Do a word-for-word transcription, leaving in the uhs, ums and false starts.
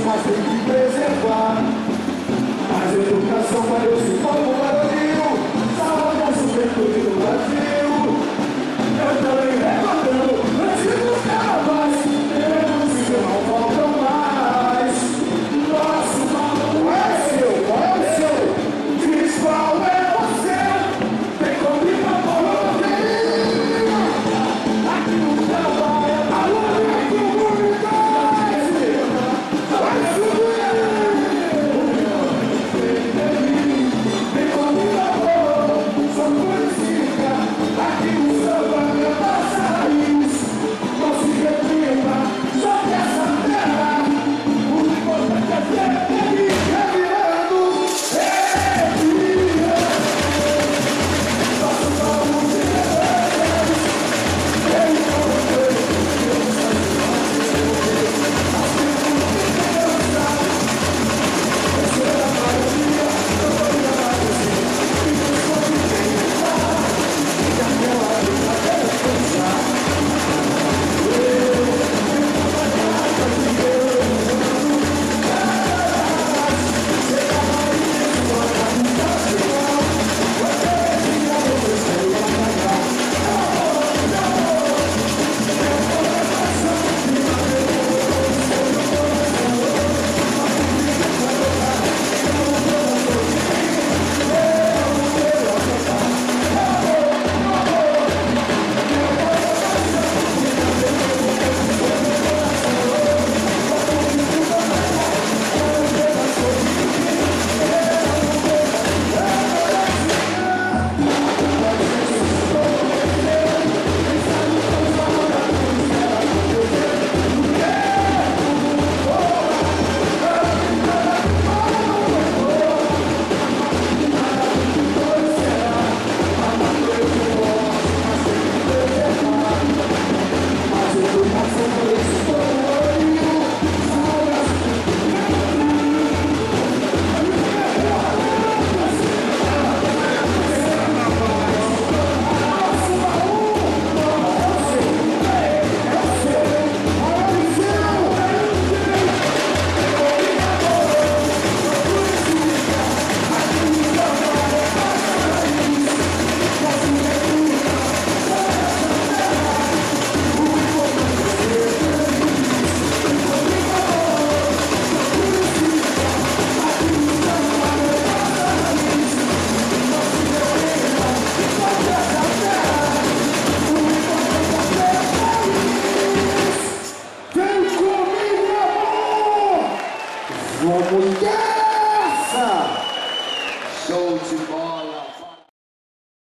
mas tem que preservar. Mas a educação vai se formular.